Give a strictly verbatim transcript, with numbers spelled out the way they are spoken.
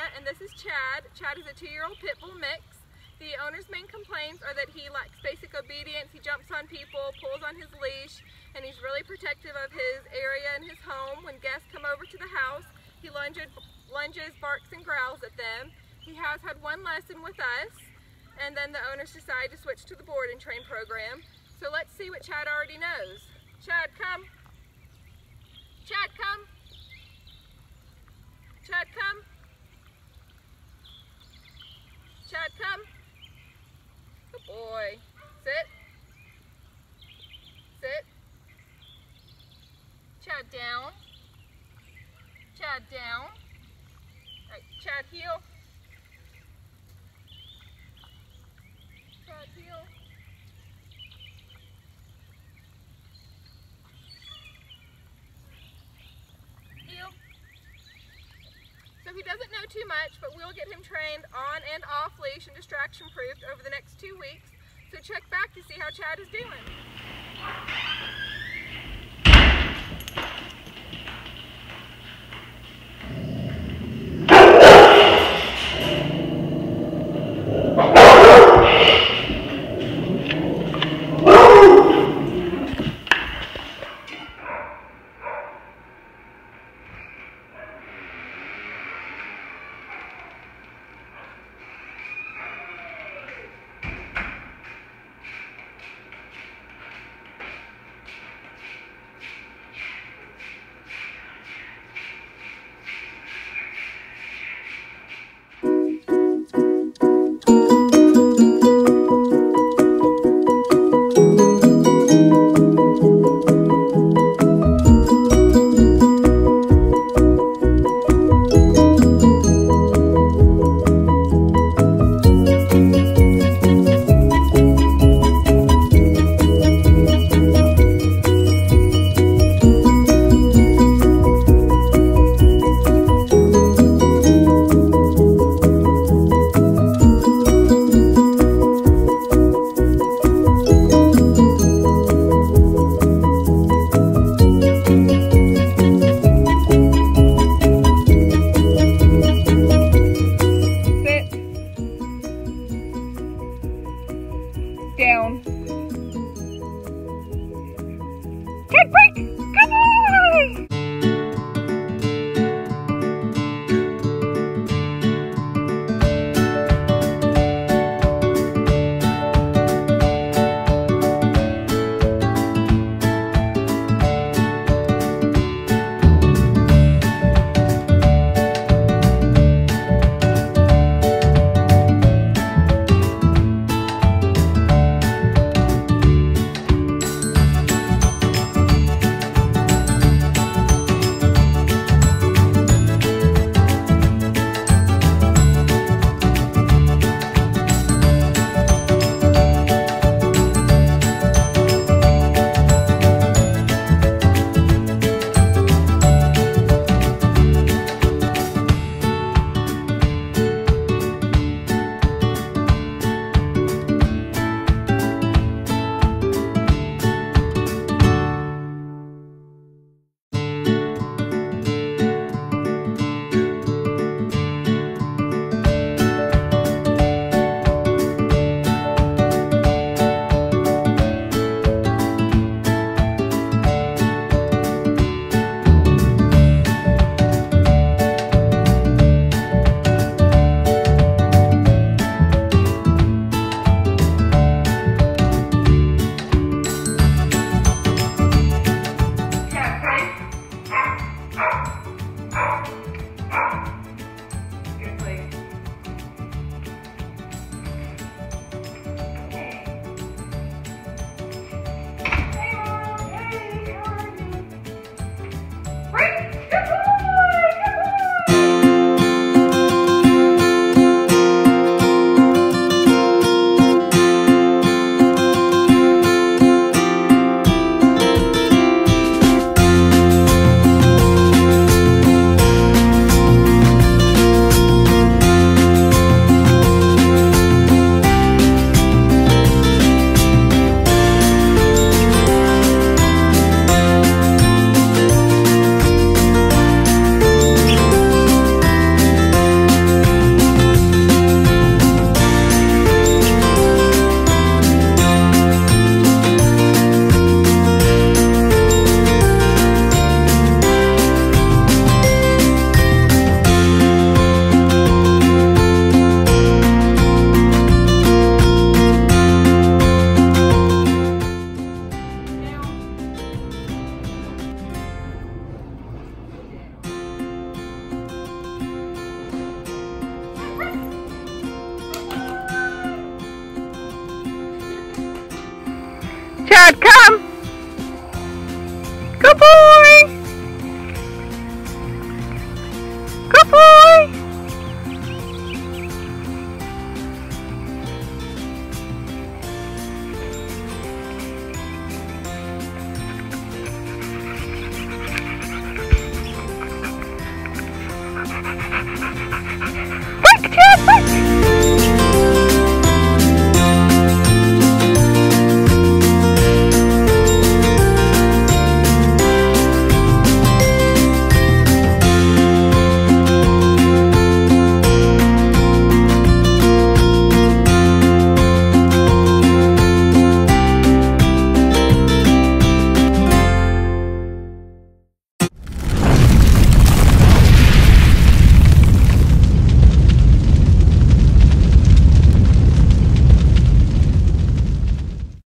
Georgia, and this is Chad. Chad is a two-year-old pit bull mix. The owner's main complaints are that he lacks basic obedience. He jumps on people, pulls on his leash, and he's really protective of his area and his home. When guests come over to the house, he lunges, lunges, barks, and growls at them. He has had one lesson with us, and then the owners decided to switch to the board and train program. So let's see what Chad already knows. Chad, come. Chad, come. Chad, come. Chad, come. Good boy. Sit. Sit. Chad down. Chad down. All right, Chad heel. Chad heel. Heel. So he doesn't know too much, but we'll get him trained on and off leash and distraction proofed over the next two weeks. So check back to see how Chad is doing. Come. Good boy.